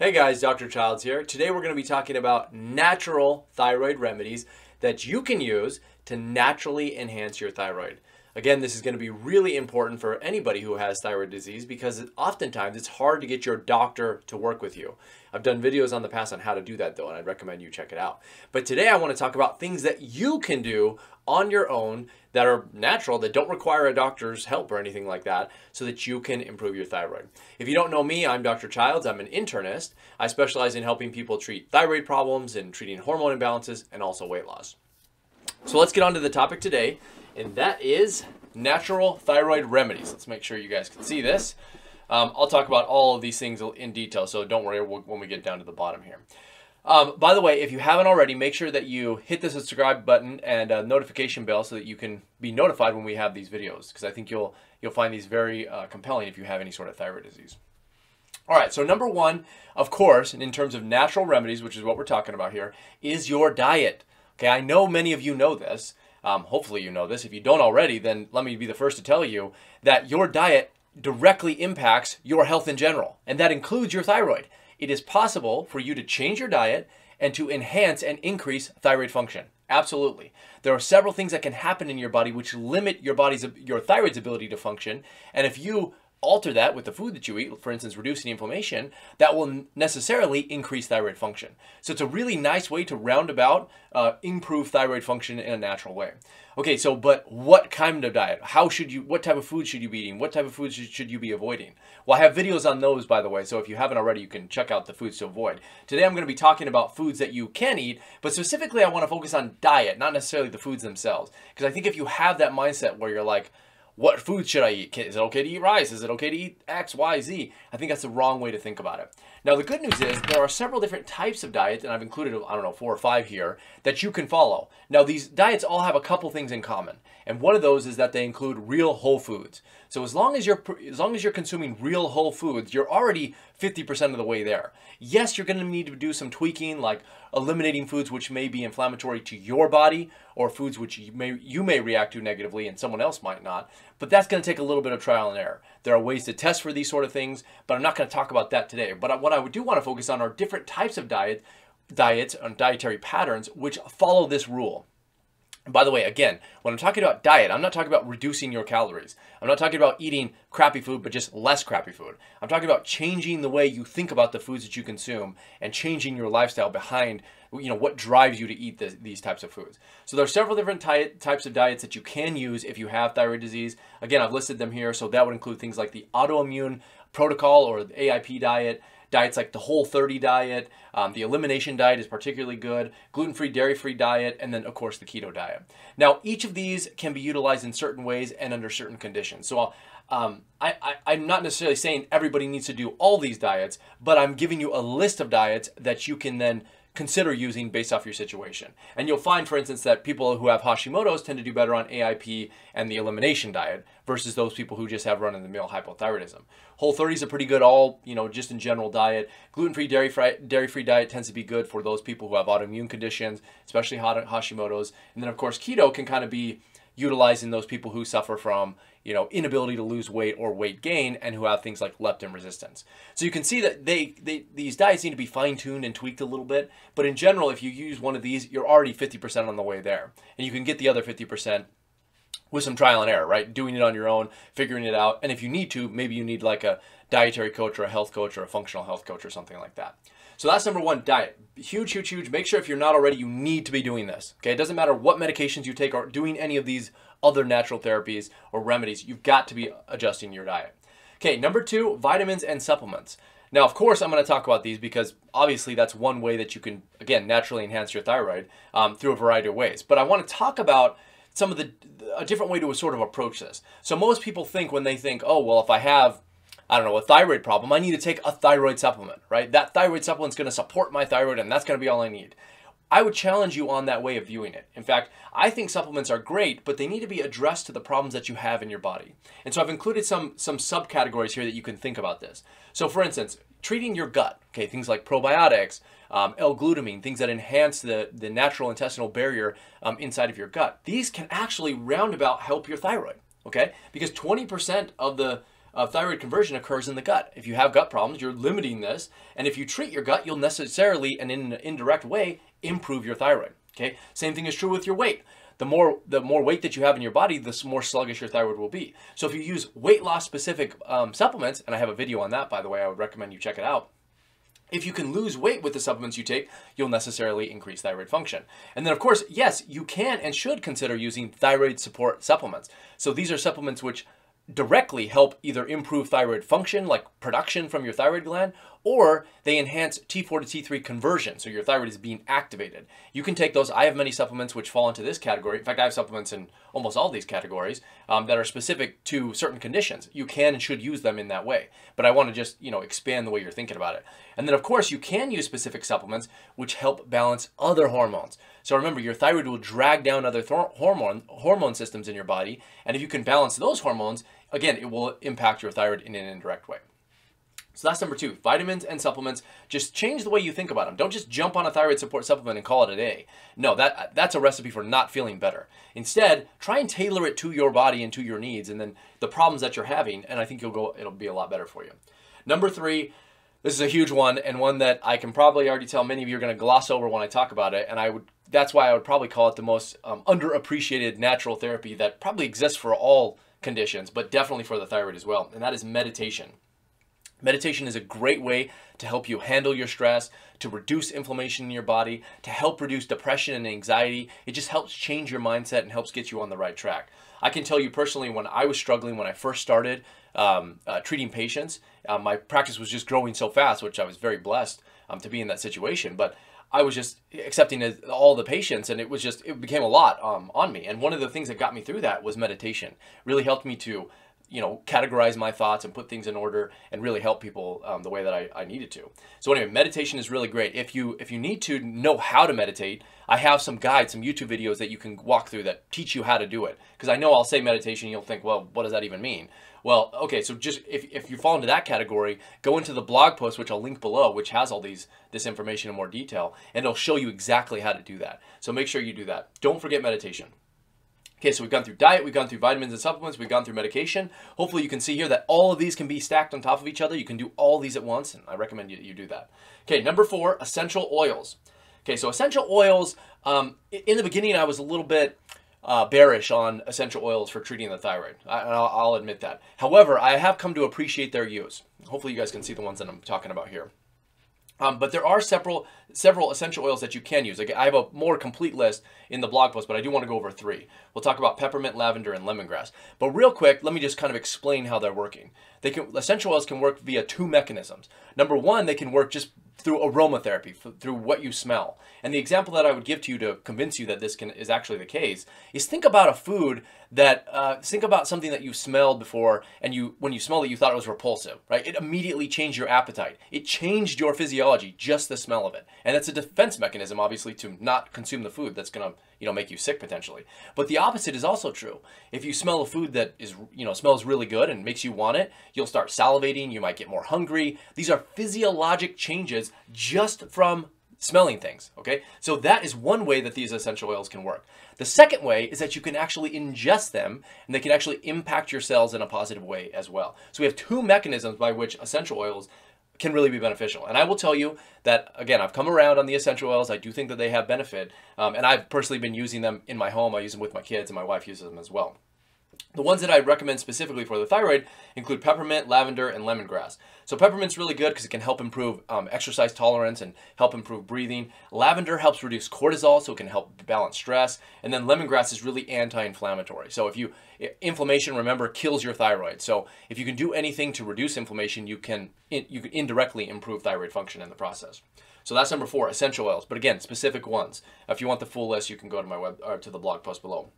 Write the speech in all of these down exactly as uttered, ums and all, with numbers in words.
Hey guys, Doctor Childs here. Today we're going to be talking about natural thyroid remedies that you can use to naturally enhance your thyroid. Again, this is going to be really important for anybody who has thyroid disease because oftentimes it's hard to get your doctor to work with you. I've done videos on the past on how to do that though, and I'd recommend you check it out. But today I want to talk about things that you can do on your own that are natural, that don't require a doctor's help or anything like that, so that you can improve your thyroid. If you don't know me, I'm Doctor Childs. I'm an internist. I specialize in helping people treat thyroid problems and treating hormone imbalances and also weight loss. So let's get on to the topic today, and that is natural thyroid remedies. Let's make sure you guys can see this. Um, I'll talk about all of these things in detail, so don't worry when we get down to the bottom here. Um, by the way, if you haven't already, make sure that you hit the subscribe button and uh, notification bell so that you can be notified when we have these videos, because I think you'll you'll find these very uh, compelling if you have any sort of thyroid disease. All right, so number one, of course, and in terms of natural remedies, which is what we're talking about here, is your diet. Okay, I know many of you know this. Um, hopefully you know this. If you don't already, then let me be the first to tell you that your diet directly impacts your health in general, and that includes your thyroid. It is possible for you to change your diet and to enhance and increase thyroid function. Absolutely. There are several things that can happen in your body which limit your body's, your thyroid's ability to function. And if you alter that with the food that you eat, for instance, reducing inflammation, that will necessarily increase thyroid function. So it's a really nice way to roundabout uh, improve thyroid function in a natural way. Okay, so but what kind of diet? How should you, what type of food should you be eating? What type of foods should you be avoiding? Well, I have videos on those, by the way, so if you haven't already, you can check out the foods to avoid. Today, I'm going to be talking about foods that you can eat, but specifically, I want to focus on diet, not necessarily the foods themselves. Because I think if you have that mindset where you're like, what food should I eat? Is it okay to eat rice? Is it okay to eat X, Y, Z? I think that's the wrong way to think about it. Now, the good news is there are several different types of diets, and I've included, I don't know, four or five here, that you can follow. Now, these diets all have a couple things in common, and one of those is that they include real whole foods. So as long as you're, as long as you're consuming real whole foods, you're already fifty percent of the way there. Yes, you're going to need to do some tweaking, like eliminating foods which may be inflammatory to your body or foods which you may, you may react to negatively and someone else might not. But that's going to take a little bit of trial and error. There are ways to test for these sort of things, but I'm not going to talk about that today. But what I do want to focus on are different types of diet, diets and dietary patterns which follow this rule. By the way, again, when I'm talking about diet, I'm not talking about reducing your calories. I'm not talking about eating crappy food, but just less crappy food. I'm talking about changing the way you think about the foods that you consume and changing your lifestyle behind, you know, what drives you to eat this, these types of foods. So there are several different types of diets that you can use if you have thyroid disease. Again, I've listed them here. So that would include things like the autoimmune protocol or the A I P diet, diets like the Whole thirty diet, um, the elimination diet is particularly good, gluten-free, dairy-free diet, and then, of course, the keto diet. Now, each of these can be utilized in certain ways and under certain conditions. So I'll, um, I, I, I'm not necessarily saying everybody needs to do all these diets, but I'm giving you a list of diets that you can then consider using based off your situation. And you'll find, for instance, that people who have Hashimoto's tend to do better on A I P and the elimination diet versus those people who just have run-of-the-mill hypothyroidism. Whole thirty is a pretty good all, you know, just in general diet. Gluten-free, dairy-free, dairy-free diet tends to be good for those people who have autoimmune conditions, especially Hashimoto's. And then, of course, keto can kind of be utilized in those people who suffer from, you know, inability to lose weight or weight gain and who have things like leptin resistance. So you can see that they, they these diets need to be fine-tuned and tweaked a little bit, but in general, if you use one of these, you're already fifty percent on the way there, and you can get the other fifty percent with some trial and error, right? Doing it on your own, figuring it out, and if you need to, maybe you need like a dietary coach or a health coach or a functional health coach or something like that. So that's number one, diet. Huge, huge, huge. Make sure if you're not already, you need to be doing this. Okay, it doesn't matter what medications you take or doing any of these other natural therapies or remedies, you've got to be adjusting your diet. Okay, number two, vitamins and supplements. Now, of course, I'm going to talk about these because obviously that's one way that you can, again, naturally enhance your thyroid um, through a variety of ways. But I want to talk about some of the, a different way to sort of approach this. So most people think when they think, oh, well, if I have, I don't know, a thyroid problem, I need to take a thyroid supplement, right? That thyroid supplement's going to support my thyroid and that's going to be all I need. I would challenge you on that way of viewing it. In fact, I think supplements are great, but they need to be addressed to the problems that you have in your body. And so I've included some, some subcategories here that you can think about this. So for instance, treating your gut, okay, things like probiotics, um, L-glutamine, things that enhance the, the natural intestinal barrier um, inside of your gut. These can actually roundabout help your thyroid, okay? Because twenty percent of the uh, thyroid conversion occurs in the gut. If you have gut problems, you're limiting this. And if you treat your gut, you'll necessarily, and in an indirect way, improve your thyroid. Okay. Same thing is true with your weight. The more, the more weight that you have in your body, the more sluggish your thyroid will be. So if you use weight loss specific um, supplements, and I have a video on that, by the way, I would recommend you check it out. If you can lose weight with the supplements you take, you'll necessarily increase thyroid function. And then of course, yes, you can and should consider using thyroid support supplements. So these are supplements which directly help either improve thyroid function, like production from your thyroid gland, or they enhance T four to T three conversion, so your thyroid is being activated. You can take those. I have many supplements which fall into this category. In fact, I have supplements in almost all these categories um, that are specific to certain conditions. You can and should use them in that way, but I want to just, you know, expand the way you're thinking about it. And then of course, you can use specific supplements which help balance other hormones. So remember, your thyroid will drag down other hormone hormone systems in your body, and if you can balance those hormones, again, it will impact your thyroid in an indirect way. So that's number two, vitamins and supplements. Just change the way you think about them. Don't just jump on a thyroid support supplement and call it a day. No, that, that's a recipe for not feeling better. Instead, try and tailor it to your body and to your needs and then the problems that you're having, and I think you'll go, it'll be a lot better for you. Number three, this is a huge one and one that I can probably already tell many of you are gonna gloss over when I talk about it, and I would, that's why I would probably call it the most um, underappreciated natural therapy that probably exists for all conditions, but definitely for the thyroid as well, and that is meditation. Meditation is a great way to help you handle your stress, to reduce inflammation in your body, to help reduce depression and anxiety. It just helps change your mindset and helps get you on the right track. I can tell you personally, when I was struggling, when I first started um, uh, treating patients, uh, my practice was just growing so fast, which I was very blessed um, to be in that situation, but I was just accepting all the patients, and it was just, it became a lot um, on me. And one of the things that got me through that was meditation. Really helped me to, you know, categorize my thoughts and put things in order and really help people um, the way that I, I needed to. So anyway, meditation is really great. If you, if you need to know how to meditate, I have some guides, some YouTube videos that you can walk through that teach you how to do it. Because I know I'll say meditation, you'll think, well, what does that even mean? Well, okay, so just if, if you fall into that category, go into the blog post, which I'll link below, which has all these this information in more detail, and it'll show you exactly how to do that. So make sure you do that. Don't forget meditation. Okay, so we've gone through diet, we've gone through vitamins and supplements, we've gone through medication. Hopefully you can see here that all of these can be stacked on top of each other. You can do all these at once, and I recommend you, you do that. Okay, number four, essential oils. Okay, so essential oils, um, in the beginning I was a little bit uh, bearish on essential oils for treating the thyroid. I, I'll, I'll admit that. However, I have come to appreciate their use. Hopefully you guys can see the ones that I'm talking about here. Um, but there are several several essential oils that you can use. Like, I have a more complete list in the blog post, but I do want to go over three. We'll talk about peppermint, lavender, and lemongrass. But real quick, let me just kind of explain how they're working. They can, essential oils can work via two mechanisms. Number one, they can work just through aromatherapy, through what you smell. And the example that I would give to you to convince you that this can, is actually the case is think about a food that, uh, think about something that you smelled before, and you, when you smelled it, you thought it was repulsive, right? It immediately changed your appetite. It changed your physiology, just the smell of it. And that's a defense mechanism, obviously, to not consume the food that's gonna, you know, make you sick potentially. But the opposite is also true. If you smell a food that is, you know, smells really good and makes you want it, you'll start salivating, you might get more hungry. These are physiologic changes just from smelling things, okay? So that is one way that these essential oils can work. The second way is that you can actually ingest them, and they can actually impact your cells in a positive way as well. So we have two mechanisms by which essential oils can really be beneficial. And I will tell you that, again, I've come around on the essential oils. I do think that they have benefit. Um, and I've personally been using them in my home. I use them with my kids, and my wife uses them as well. The ones that I recommend specifically for the thyroid include peppermint, lavender, and lemongrass. So peppermint's really good because it can help improve um, exercise tolerance and help improve breathing. Lavender helps reduce cortisol, so it can help balance stress. And then lemongrass is really anti-inflammatory. So if you, inflammation, remember, kills your thyroid. So if you can do anything to reduce inflammation, you can, you can indirectly improve thyroid function in the process. So that's number four, essential oils. But again, specific ones. If you want the full list, you can go to my web or to the blog post below.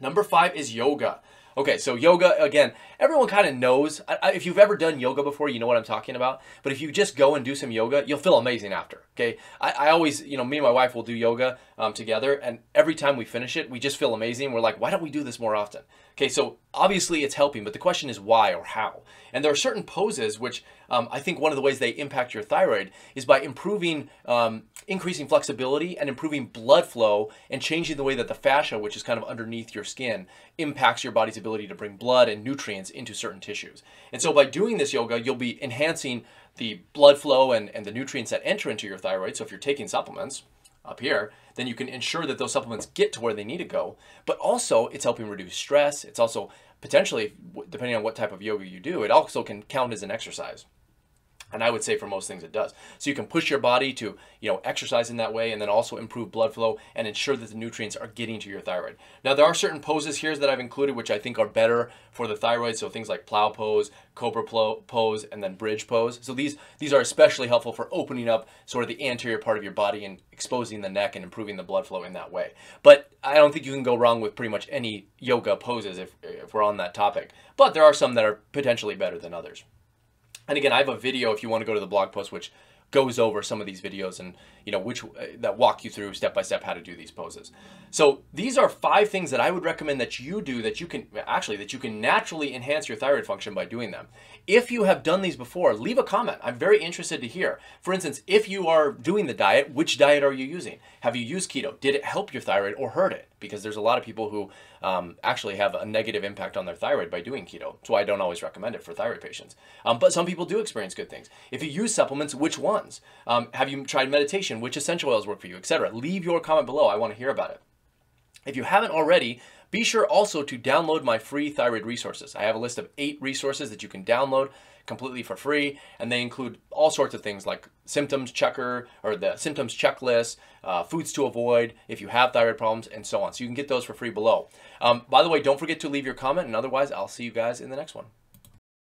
Number five is yoga. Okay, so yoga, again, everyone kind of knows. I, I, if you've ever done yoga before, you know what I'm talking about. But if you just go and do some yoga, you'll feel amazing after, okay? I, I always, you know, me and my wife will do yoga um, together, and every time we finish it, we just feel amazing. We're like, why don't we do this more often? Okay, so obviously it's helping, but the question is why or how? And there are certain poses which um, I think one of the ways they impact your thyroid is by improving, um, increasing flexibility and improving blood flow and changing the way that the fascia, which is kind of underneath your skin, impacts your body's ability to bring blood and nutrients into certain tissues. And so by doing this yoga, you'll be enhancing the blood flow and, and the nutrients that enter into your thyroid. So if you're taking supplements up here, then you can ensure that those supplements get to where they need to go. But also, it's helping reduce stress. It's also potentially, depending on what type of yoga you do, it also can count as an exercise. And I would say for most things it does. So you can push your body to, you know, exercise in that way, and then also improve blood flow and ensure that the nutrients are getting to your thyroid. Now, there are certain poses here that I've included which I think are better for the thyroid. So things like plow pose, cobra pose, and then bridge pose. So these, these are especially helpful for opening up sort of the anterior part of your body and exposing the neck and improving the blood flow in that way. But I don't think you can go wrong with pretty much any yoga poses if, if we're on that topic. But there are some that are potentially better than others. And again, I have a video if you want to go to the blog post which goes over some of these videos and, you know, which uh, that walk you through step by step how to do these poses. So these are five things that I would recommend that you do that you can actually that you can naturally enhance your thyroid function by doing them. If you have done these before, leave a comment. I'm very interested to hear. For instance, if you are doing the diet, which diet are you using? Have you used keto? Did it help your thyroid or hurt it? Because there's a lot of people who um, actually have a negative impact on their thyroid by doing keto. So I don't always recommend it for thyroid patients. Um, but some people do experience good things. If you use supplements, which ones? Um, have you tried meditation? Which essential oils work for you, et cetera? Leave your comment below. I want to hear about it. If you haven't already, be sure also to download my free thyroid resources. I have a list of eight resources that you can download completely for free, and they include all sorts of things like symptoms checker or the symptoms checklist, uh, foods to avoid if you have thyroid problems, and so on. So you can get those for free below. Um, by the way, don't forget to leave your comment, and otherwise I'll see you guys in the next one.